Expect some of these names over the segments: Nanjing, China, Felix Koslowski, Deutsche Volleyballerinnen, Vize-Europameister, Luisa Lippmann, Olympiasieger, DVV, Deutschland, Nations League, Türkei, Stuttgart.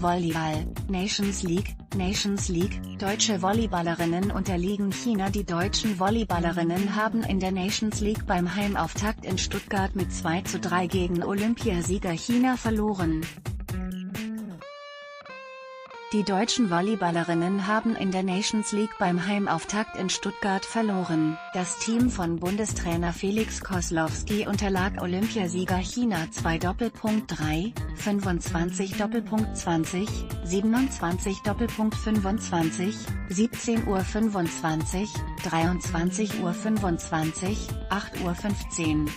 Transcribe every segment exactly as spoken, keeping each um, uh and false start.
Volleyball, Nations League, Nations League, deutsche Volleyballerinnen unterliegen China. Die deutschen Volleyballerinnen haben in der Nations League beim Heimauftakt in Stuttgart mit zwei zu drei gegen Olympiasieger China verloren. Die deutschen Volleyballerinnen haben in der Nations League beim Heimauftakt in Stuttgart verloren. Das Team von Bundestrainer Felix Koslowski unterlag Olympiasieger China zwei Doppelpunkt drei, fünfundzwanzig Doppelpunkt zwanzig, siebenundzwanzig Doppelpunkt fünfundzwanzig, siebzehn Uhr fünfundzwanzig, dreiundzwanzig Uhr fünfundzwanzig, acht Uhr fünfzehn.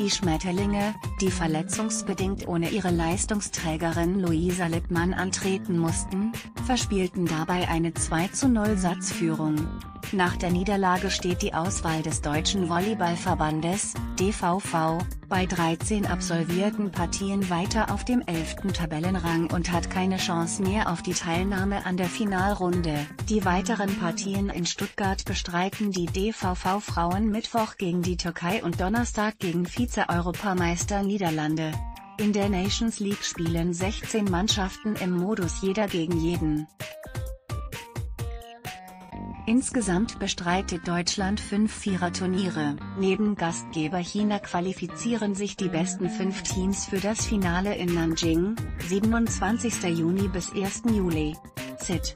Die Schmetterlinge, die verletzungsbedingt ohne ihre Leistungsträgerin Luisa Lippmann antreten mussten, verspielten dabei eine zwei zu null Satzführung. Nach der Niederlage steht die Auswahl des Deutschen Volleyballverbandes, D V V, bei dreizehn absolvierten Partien weiter auf dem elften Tabellenrang und hat keine Chance mehr auf die Teilnahme an der Finalrunde. Die weiteren Partien in Stuttgart bestreiten die D V V-Frauen Mittwoch gegen die Türkei und Donnerstag gegen Vize-Europameister Niederlande. In der Nations League spielen sechzehn Mannschaften im Modus Jeder gegen Jeden. Insgesamt bestreitet Deutschland fünf Viererturniere. Neben Gastgeber China qualifizieren sich die besten fünf Teams für das Finale in Nanjing, siebenundzwanzigsten Juni bis ersten Juli. Z.